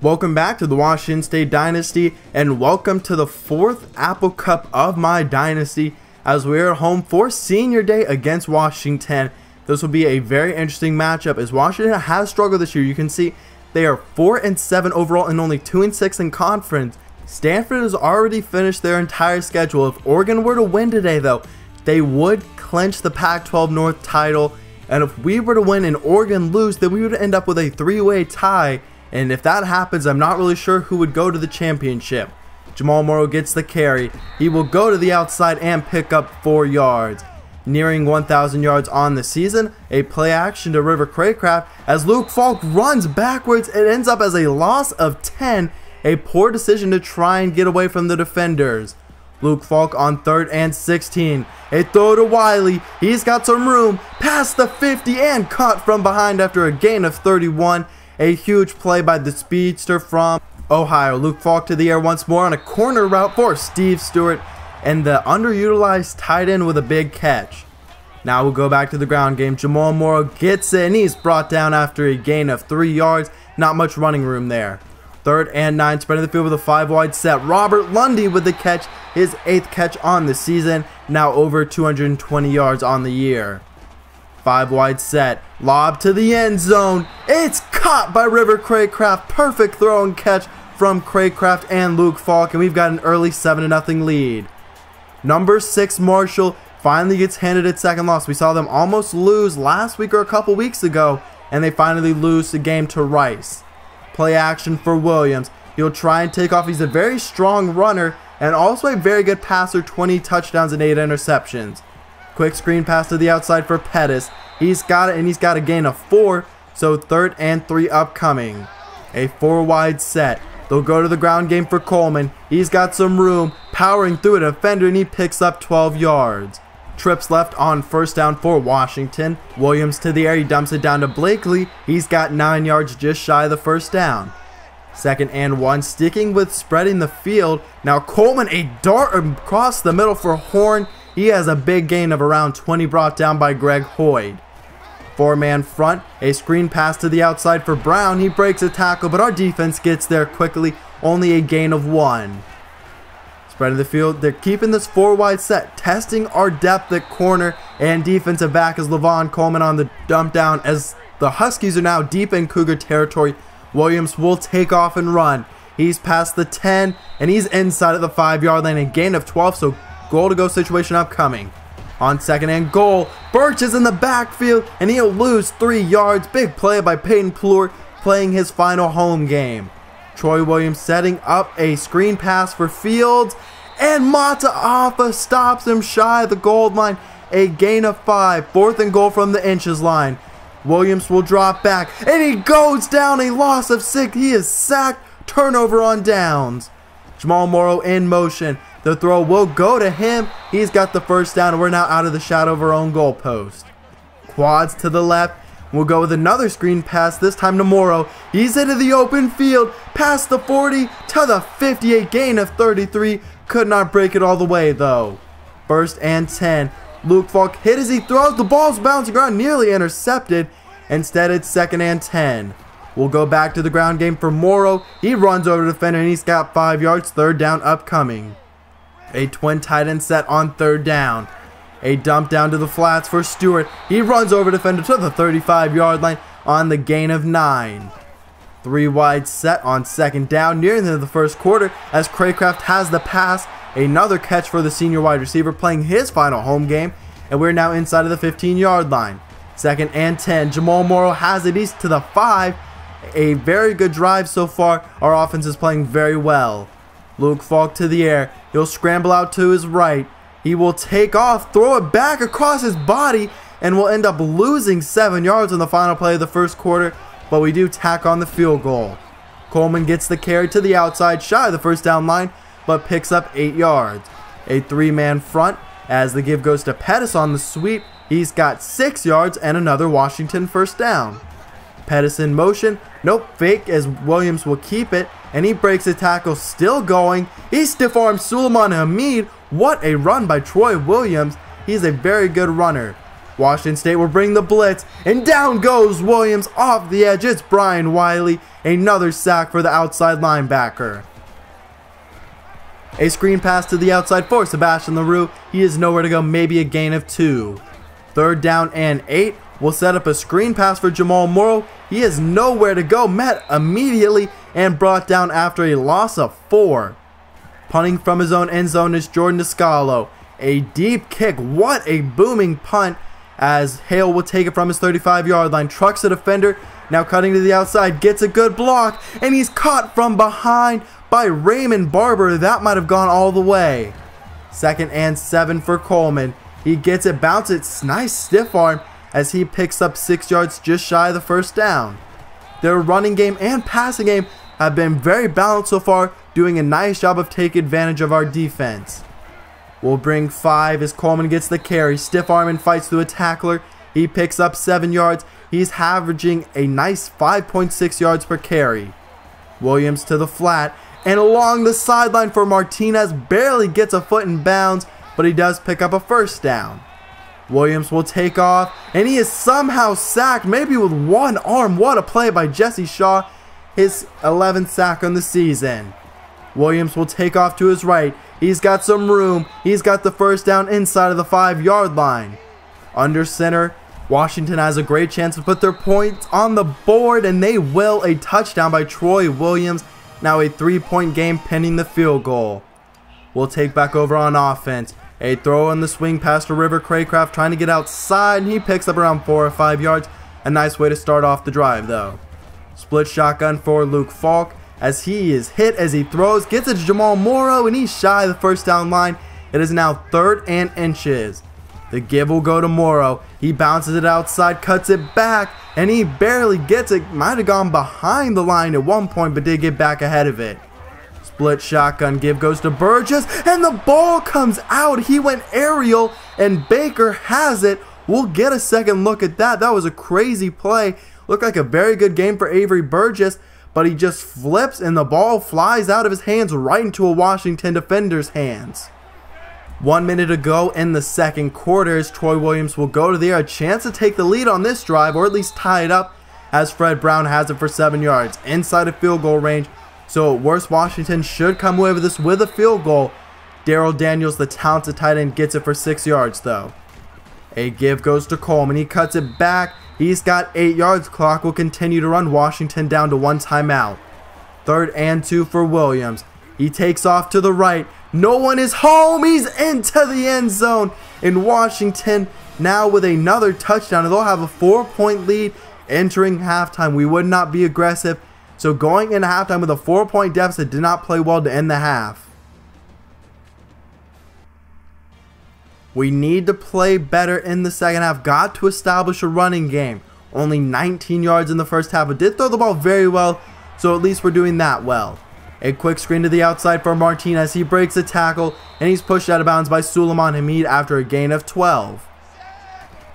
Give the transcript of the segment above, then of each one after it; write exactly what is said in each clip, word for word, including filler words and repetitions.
Welcome back to the Washington State Dynasty, and welcome to the fourth Apple Cup of my Dynasty as we are at home for Senior Day against Washington. This will be a very interesting matchup as Washington has struggled this year. You can see they are four and seven overall and only two and six in conference. Stanford has already finished their entire schedule. If Oregon were to win today though, they would clinch the Pac twelve North title. And if we were to win and Oregon lose, then we would end up with a three-way tie. And if that happens, I'm not really sure who would go to the championship. Jamal Morrow gets the carry. He will go to the outside and pick up four yards. Nearing one thousand yards on the season, a play action to River Cracraft as Luke Falk runs backwards. It ends up as a loss of ten, a poor decision to try and get away from the defenders. Luke Falk on third and sixteen, a throw to Wiley. He's got some room, past the fifty and caught from behind after a gain of thirty-one. A huge play by the speedster from Ohio. Luke Falk to the air once more on a corner route for Steve Stewart and the underutilized tight end with a big catch. Now we'll go back to the ground game. Jamal Morrow gets it and he's brought down after a gain of three yards. Not much running room there. Third and nine, spreading the field with a five wide set. Robert Lundy with the catch, his eighth catch on the season. Now over two hundred twenty yards on the year. Five wide set, lob to the end zone. It's caught by River Cracraft. Perfect throw and catch from Cracraft and Luke Falk, and we've got an early seven to nothing lead. Number six Marshall finally gets handed its second loss. We saw them almost lose last week or a couple weeks ago, and they finally lose the game to Rice. Play action for Williams. He'll try and take off. He's a very strong runner and also a very good passer. twenty touchdowns and eight interceptions. Quick screen pass to the outside for Pettis. He's got it, and he's got a gain of four, so third and three upcoming. A four wide set. They'll go to the ground game for Coleman. He's got some room, powering through a defender, and he picks up twelve yards. Trips left on first down for Washington. Williams to the air. He dumps it down to Blakely. He's got nine yards, just shy of the first down. Second and one, sticking with spreading the field. Now Coleman, a dart across the middle for Horn. He has a big gain of around twenty, brought down by Greg Hoyd. Four-man front, a screen pass to the outside for Brown. He breaks a tackle, but our defense gets there quickly. Only a gain of one. Spreading the field, they're keeping this four-wide set, testing our depth at corner and defensive back as Levon Coleman on the dump down as the Huskies are now deep in Cougar territory. Williams will take off and run. He's past the ten, and he's inside of the five-yard line, a gain of twelve, so goal to go situation upcoming. On second and goal, Birch is in the backfield and he'll lose three yards. Big play by Peyton Pleurt, playing his final home game. Troy Williams setting up a screen pass for Fields, and Mataafa stops him shy of the goal line. A gain of five, fourth and goal from the inches line. Williams will drop back and he goes down, a loss of six. He is sacked, turnover on downs. Jamal Morrow in motion. The throw will go to him. He's got the first down, and we're now out of the shadow of our own goal post. Quads to the left. We'll go with another screen pass, this time to Morrow. He's into the open field, past the forty to the fifty-eight, gain of thirty-three. Could not break it all the way, though. First and ten. Luke Falk hit as he throws. The ball's bouncing around, nearly intercepted. Instead, it's second and ten. We'll go back to the ground game for Morrow. He runs over to the defender, and he's got five yards, third down upcoming. A twin tight end set on third down. A dump down to the flats for Stewart. He runs over defender to the thirty-five-yard line on the gain of nine. Three wide set on second down, nearing the end of the first quarter as Cracraft has the pass. Another catch for the senior wide receiver, playing his final home game, and we're now inside of the fifteen-yard line. Second and ten. Jamal Morrow has it east to the five. A very good drive so far. Our offense is playing very well. Luke Falk to the air. He'll scramble out to his right. He will take off, throw it back across his body, and will end up losing seven yards on the final play of the first quarter, but we do tack on the field goal. Coleman gets the carry to the outside, shy of the first down line, but picks up eight yards. A three-man front as the give goes to Pettis on the sweep. He's got six yards and another Washington first down. Pettis in motion. Nope, fake as Williams will keep it, and he breaks a tackle, still going. He stiff-arms Suleiman Hamid. What a run by Troy Williams. He's a very good runner. Washington State will bring the blitz, and down goes Williams off the edge. It's Brian Wiley, another sack for the outside linebacker. A screen pass to the outside for Sebastian LaRue. He is nowhere to go, maybe a gain of two. Third down and eight. We'll set up a screen pass for Jamal Morrow. He is nowhere to go, met immediately and brought down after a loss of four. Punting from his own end zone is Jordan Descalo. A deep kick, what a booming punt, as Hale will take it from his thirty-five yard line, trucks the defender, now cutting to the outside, gets a good block, and he's caught from behind by Raymond Barber. That might have gone all the way. Second and seven for Coleman. He gets it, bounce it, nice stiff arm, as he picks up six yards just shy of the first down. Their running game and passing game have been very balanced so far, doing a nice job of taking advantage of our defense. We'll bring five as Coleman gets the carry. Stiff arm and fights through a tackler. He picks up seven yards. He's averaging a nice five point six yards per carry. Williams to the flat and along the sideline for Martinez. Barely gets a foot in bounds, but he does pick up a first down. Williams will take off, and he is somehow sacked, maybe with one arm. What a play by Jesse Shaw, his eleventh sack on the season. Williams will take off to his right. He's got some room. He's got the first down inside of the five yard line. Under center, Washington has a great chance to put their points on the board, and they will. A touchdown by Troy Williams. Now a three-point game pending the field goal. We'll take back over on offense. A throw on the swing pass to River Cracraft, trying to get outside, and he picks up around four or five yards. A nice way to start off the drive, though. Split shotgun for Luke Falk, as he is hit as he throws, gets it to Jamal Morrow, and he's shy of the first down line. It is now third and inches. The give will go to Morrow. He bounces it outside, cuts it back, and he barely gets it. Might have gone behind the line at one point, but did get back ahead of it. Split shotgun give goes to Burgess, and the ball comes out. He went aerial, and Baker has it. We'll get a second look at that. That was a crazy play. Looked like a very good game for Avery Burgess, but he just flips and the ball flies out of his hands right into a Washington defender's hands. One minute ago in the second quarter, as Troy Williams will go to the air, a chance to take the lead on this drive, or at least tie it up, as Fred Brown has it for seven yards inside of field goal range. So at worst, Washington should come away with this with a field goal. Daryl Daniels, the talented tight end, gets it for six yards though. A give goes to Coleman. He cuts it back. He's got eight yards. Clock will continue to run. Washington down to one timeout. Third and two for Williams. He takes off to the right. No one is home. He's into the end zone. And Washington now with another touchdown. They'll have a four-point lead entering halftime. We would not be aggressive. So going into halftime with a four-point deficit, did not play well to end the half. We need to play better in the second half. Got to establish a running game. Only nineteen yards in the first half, but did throw the ball very well, so at least we're doing that well. A quick screen to the outside for Martinez. He breaks a tackle, and he's pushed out of bounds by Suleiman Hamid after a gain of twelve.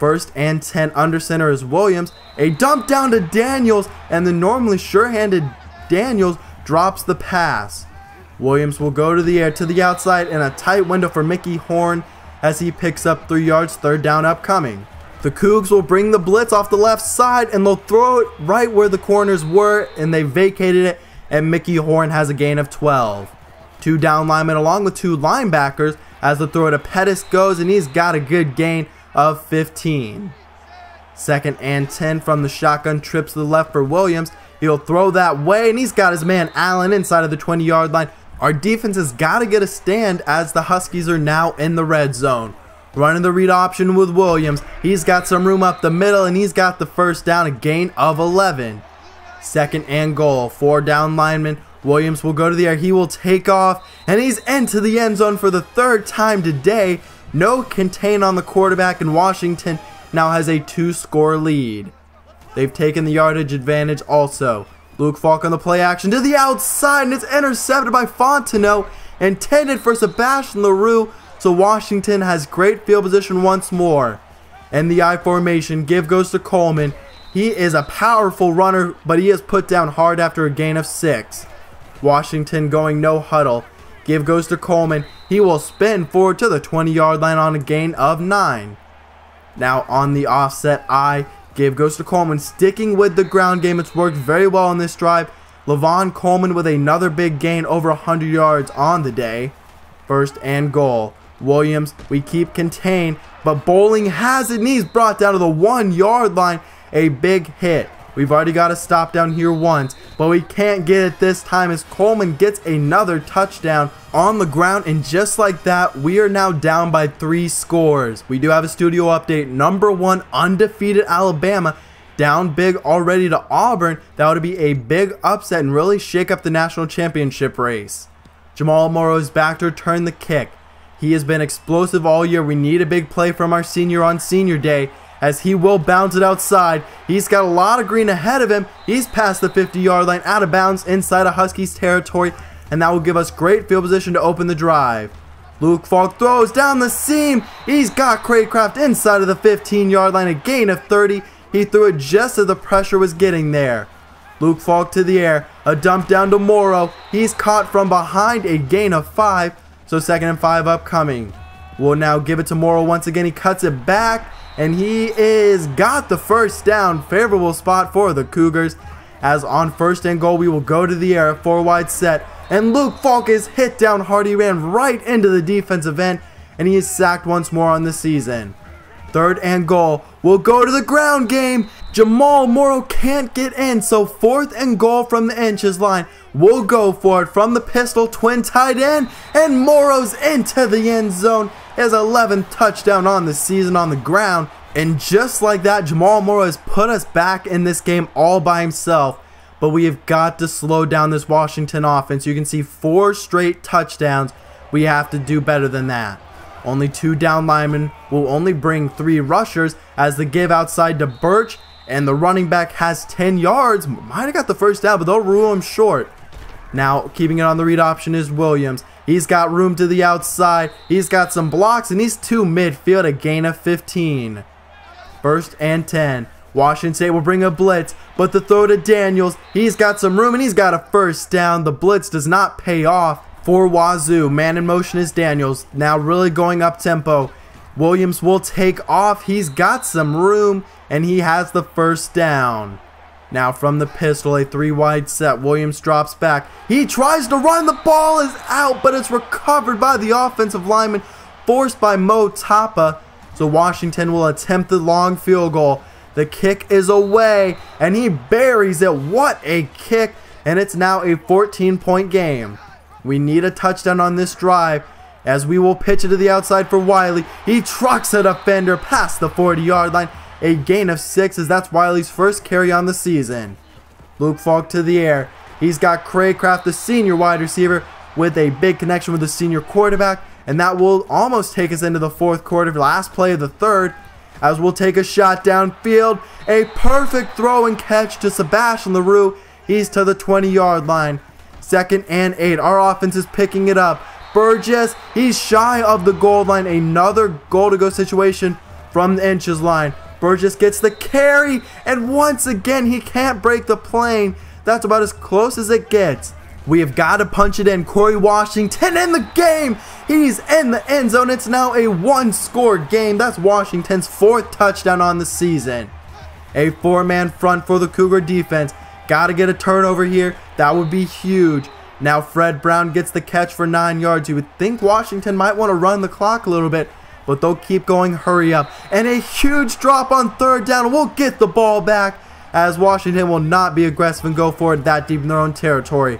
First and ten, under center is Williams. A dump down to Daniels, and the normally sure-handed Daniels drops the pass. Williams will go to the air to the outside in a tight window for Mickey Horn, as he picks up three yards, third down upcoming. The Cougs will bring the blitz off the left side, and they'll throw it right where the corners were, and they vacated it, and Mickey Horn has a gain of twelve. Two down linemen along with two linebackers, as the throw to Pettis goes, and he's got a good gain of fifteen. Second and ten from the shotgun, trips to the left for Williams. He'll throw that way, and he's got his man Allen inside of the twenty yard line. Our defense has got to get a stand, as the Huskies are now in the red zone. Running the read option with Williams. He's got some room up the middle, and he's got the first down, a gain of eleven. Second and goal, four down linemen. Williams will go to the air. He will take off, and he's into the end zone for the third time today. No contain on the quarterback, and Washington now has a two-score lead. They've taken the yardage advantage also. Luke Falk on the play action to the outside, and it's intercepted by Fontenot, intended for Sebastian LaRue, so Washington has great field position once more. And the I formation, give goes to Coleman. He is a powerful runner, but he is put down hard after a gain of six. Washington going no huddle. Give goes to Coleman. He will spin forward to the twenty yard line on a gain of nine. Now on the offset eye, give goes to Coleman, sticking with the ground game. It's worked very well on this drive. Levon Coleman with another big gain, over one hundred yards on the day. First and goal. Williams, we keep contained, but Bowling has it, and he's brought down to the one-yard line. A big hit. We've already got a stop down here once, but we can't get it this time as Coleman gets another touchdown on the ground, and just like that, we are now down by three scores. We do have a studio update. Number one, undefeated Alabama, down big already to Auburn. That would be a big upset and really shake up the national championship race. Jamal Morrow is back to return the kick. He has been explosive all year. We need a big play from our senior on senior day, as he will bounce it outside. He's got a lot of green ahead of him. He's past the fifty-yard line, out of bounds inside of Huskies territory, and that will give us great field position to open the drive. Luke Falk throws down the seam. He's got Cracraft inside of the fifteen-yard line, a gain of thirty. He threw it just as the pressure was getting there. Luke Falk to the air, a dump down to Morrow. He's caught from behind, a gain of five. So second and five upcoming. We'll now give it to Morrow once again. He cuts it back, and he is got the first down. Favorable spot for the Cougars. As on first and goal, we will go to the air, four wide set. And Luke Falk is hit down hard. He ran right into the defensive end, and he is sacked once more on the season. Third and goal. We'll go to the ground game. Jamal Morrow can't get in, so fourth and goal from the inches line. We'll go for it from the pistol, twin tight end, and Morrow's into the end zone. His eleventh touchdown on the season on the ground. And just like that, Jamal Morrow has put us back in this game all by himself. But we have got to slow down this Washington offense. You can see four straight touchdowns. We have to do better than that. Only two down linemen will only bring three rushers, as the give outside to Birch, and the running back has ten yards. Might have got the first down, but they'll rule him short. Now keeping it on the read option is Williams. He's got room to the outside. He's got some blocks, and he's two midfield, a gain of fifteen. First and ten. Washington State will bring a blitz, but the throw to Daniels. He's got some room, and he's got a first down. The blitz does not pay off for Wazoo. Man in motion is Daniels, now really going up tempo. Williams will take off. He's got some room, and he has the first down. Now from the pistol, a three wide set. Williams drops back. He tries to run. The ball is out, but it's recovered by the offensive lineman, forced by Mataafa. So Washington will attempt the long field goal. The kick is away, and he buries it. What a kick, and it's now a fourteen-point game. We need a touchdown on this drive, as we will pitch it to the outside for Wiley. He trucks a defender past the forty-yard line. A gain of six, as that's Wiley's first carry on the season. Luke Falk to the air. He's got Cracraft, the senior wide receiver, with a big connection with the senior quarterback. And that will almost take us into the fourth quarter, last play of the third, as we'll take a shot downfield. A perfect throw and catch to Sebastian LaRue. He's to the twenty-yard line. Second and eight. Our offense is picking it up. Burgess, he's shy of the goal line. Another goal-to-go situation from the inches line. Burgess gets the carry, and once again, he can't break the plane. That's about as close as it gets. We have got to punch it in. Corey Washington in the game. He's in the end zone. It's now a one-score game. That's Washington's fourth touchdown on the season. A four-man front for the Cougar defense. Got to get a turnover here. That would be huge. Now Fred Brown gets the catch for nine yards. You would think Washington might want to run the clock a little bit, but they'll keep going. Hurry up. And a huge drop on third down. We'll get the ball back, as Washington will not be aggressive and go for it that deep in their own territory.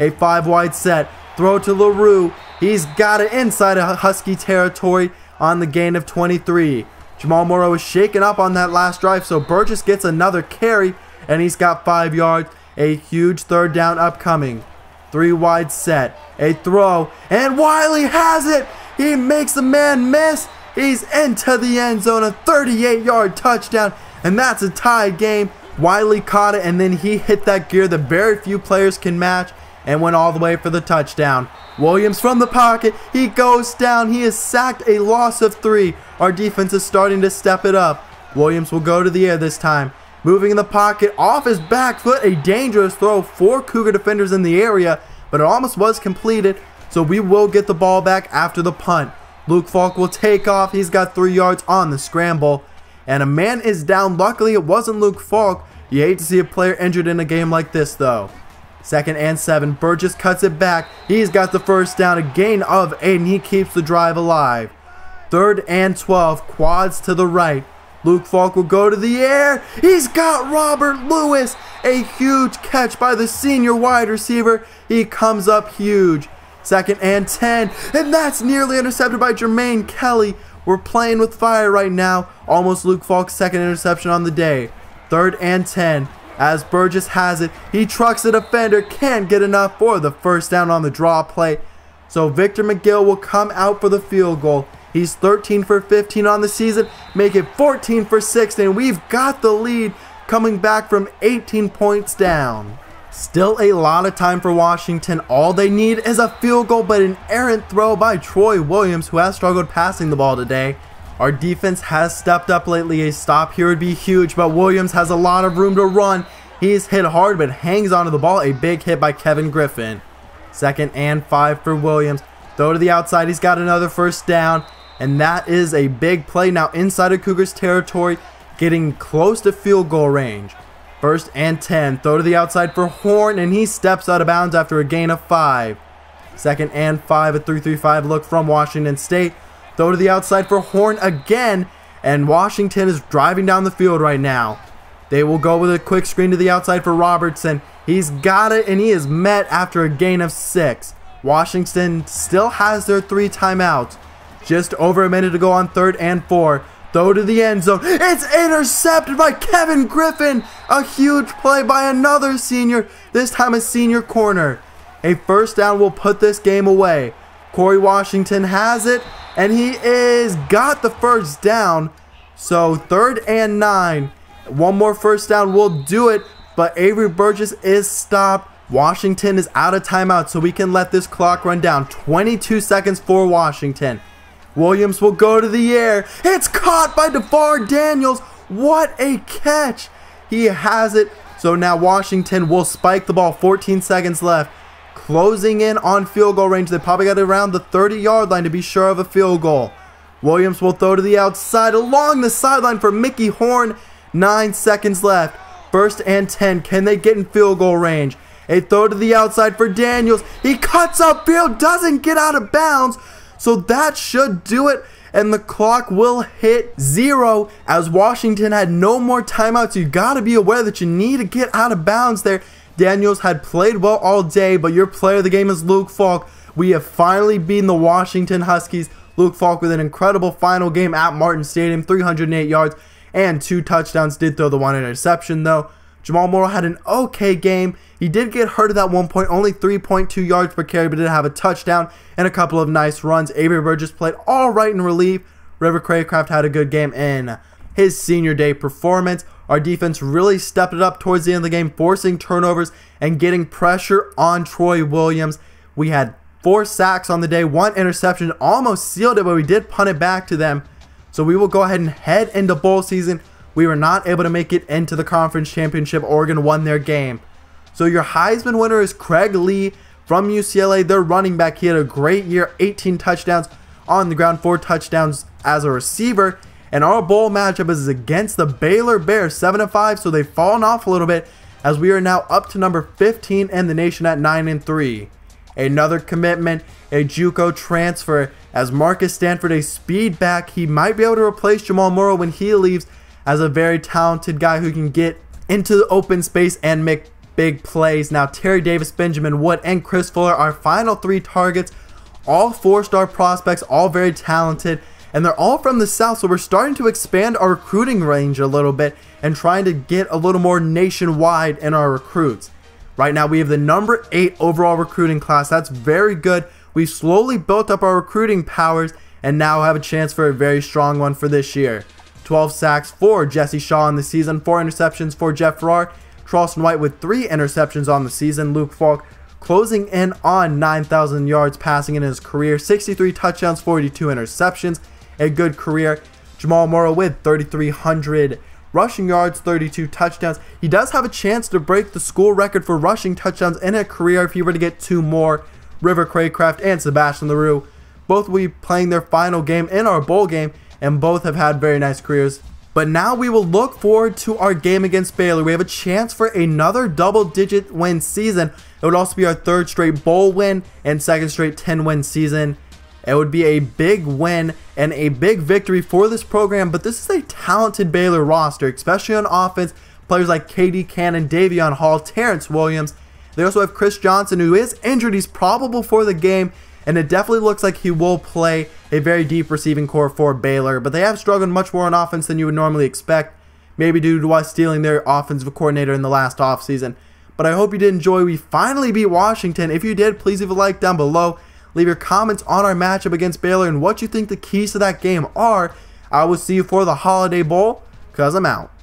A five wide set. Throw to LaRue. He's got it inside of Husky territory on the gain of twenty-three. Jamal Morrow is shaken up on that last drive, so Burgess gets another carry, and he's got five yards. A huge third down upcoming. Three wide set, a throw, and Wiley has it. He makes the man miss. He's into the end zone, a thirty-eight-yard touchdown, and that's a tie game. Wiley caught it, and then he hit that gear that very few players can match, and went all the way for the touchdown. Williams from the pocket, he goes down. He is sacked, a loss of three. Our defense is starting to step it up. Williams will go to the air this time. Moving in the pocket, off his back foot, a dangerous throw for Cougar defenders in the area, but it almost was completed, so we will get the ball back after the punt. Luke Falk will take off. He's got three yards on the scramble. and a man is down. Luckily, it wasn't Luke Falk. You hate to see a player injured in a game like this, though. Second and seven. Burgess cuts it back. He's got the first down, a gain of eight, and he keeps the drive alive. Third and twelve. Quads to the right. Luke Falk will go to the air. He's got Robert Lewis. A huge catch by the senior wide receiver. He comes up huge. Second and ten. And that's nearly intercepted by Jermaine Kelly. We're playing with fire right now. Almost Luke Falk's second interception on the day. Third and ten. As Burgess has it, he trucks the defender. Can't get enough for the first down on the draw play. So Victor McGill will come out for the field goal. He's thirteen for fifteen on the season, make it fourteen for sixteen, and we've got the lead coming back from eighteen points down. Still a lot of time for Washington. All they need is a field goal, but an errant throw by Troy Williams, who has struggled passing the ball today. Our defense has stepped up lately. A stop here would be huge, but Williams has a lot of room to run. He's hit hard, but hangs onto the ball. A big hit by Kevin Griffin. Second and five for Williams. Throw to the outside. He's got another first down. And that is a big play now inside of Cougars territory, getting close to field goal range. First and ten. Throw to the outside for Horn, and he steps out of bounds after a gain of five. Second and five, a three three five look from Washington State. Throw to the outside for Horn again, and Washington is driving down the field right now. They will go with a quick screen to the outside for Robertson. He's got it, and he is met after a gain of six. Washington still has their three timeouts. Just over a minute to go on third and four. Throw to the end zone. It's intercepted by Kevin Griffin. A huge play by another senior, this time a senior corner. A first down will put this game away. Corey Washington has it, and he is got the first down. So third and nine. One more first down will do it, but Avery Burgess is stopped. Washington is out of timeout, so we can let this clock run down. twenty-two seconds for Washington. Williams will go to the air. It's caught by DeVar Daniels. What a catch. He has it. So now Washington will spike the ball. fourteen seconds left. Closing in on field goal range. They probably got around the thirty-yard line to be sure of a field goal. Williams will throw to the outside along the sideline for Mickey Horn. Nine seconds left. First and ten. Can they get in field goal range? A throw to the outside for Daniels. He cuts upfield. Doesn't get out of bounds. So that should do it, and the clock will hit zero as Washington had no more timeouts. You got to be aware that you need to get out of bounds there. Daniels had played well all day, but your player of the game is Luke Falk. We have finally beaten the Washington Huskies. Luke Falk with an incredible final game at Martin Stadium, three hundred eight yards and two touchdowns. Did throw the one interception, though. Jamal Morrow had an okay game. He did get hurt at that one point, only three point two yards per carry, but did have a touchdown and a couple of nice runs. Avery Burgess played all right in relief. River Cracraft had a good game in his senior day performance. Our defense really stepped it up towards the end of the game, forcing turnovers and getting pressure on Troy Williams. We had four sacks on the day, one interception, almost sealed it, but we did punt it back to them. So we will go ahead and head into bowl season. We were not able to make it into the conference championship. Oregon won their game. So your Heisman winner is Craig Lee from U C L A. Their running back. He had a great year. eighteen touchdowns on the ground. four touchdowns as a receiver. And our bowl matchup is against the Baylor Bears. seven and five. So they've fallen off a little bit as we are now up to number fifteen in the nation at nine and three. Another commitment. A JUCO transfer. As Marcus Stanford, a speed back. He might be able to replace Jamal Morrow when he leaves, as a very talented guy who can get into the open space and make big plays. Now Terry Davis, Benjamin Wood, and Chris Fuller, our final three targets, all four-star prospects, all very talented, and they're all from the South, so we're starting to expand our recruiting range a little bit and trying to get a little more nationwide in our recruits. Right now we have the number eight overall recruiting class. That's very good. We've slowly built up our recruiting powers and now have a chance for a very strong one for this year. twelve sacks for Jesse Shaw on the season, four interceptions for Jeff Farrar. Charleston White with three interceptions on the season. Luke Falk closing in on nine thousand yards passing in his career, sixty-three touchdowns, forty-two interceptions, a good career. Jamal Morrow with three thousand three hundred rushing yards, thirty-two touchdowns. He does have a chance to break the school record for rushing touchdowns in a career if he were to get two more. River Cracraft and Sebastian LaRue both will be playing their final game in our bowl game, and both have had very nice careers. But now we will look forward to our game against Baylor. We have a chance for another double-digit win season. It would also be our third straight bowl win and second straight ten-win season. It would be a big win and a big victory for this program. But this is a talented Baylor roster, especially on offense. Players like K D Cannon, Davion Hall, Terrence Williams. They also have Chris Johnson, who is injured. He's probable for the game. And it definitely looks like he will play a very deep receiving core for Baylor. But they have struggled much more on offense than you would normally expect. Maybe due to us stealing their offensive coordinator in the last offseason. But I hope you did enjoy. We finally beat Washington. If you did, please leave a like down below. Leave your comments on our matchup against Baylor and what you think the keys to that game are. I will see you for the Holiday Bowl, because I'm out.